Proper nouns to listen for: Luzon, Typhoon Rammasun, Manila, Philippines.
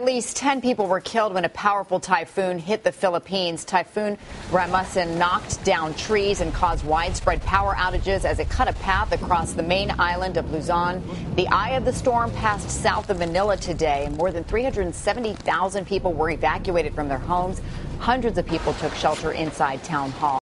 At least 10 people were killed when a powerful typhoon hit the Philippines. Typhoon Rammasun knocked down trees and caused widespread power outages as it cut a path across the main island of Luzon. The eye of the storm passed south of Manila today. More than 370,000 people were evacuated from their homes. Hundreds of people took shelter inside town halls.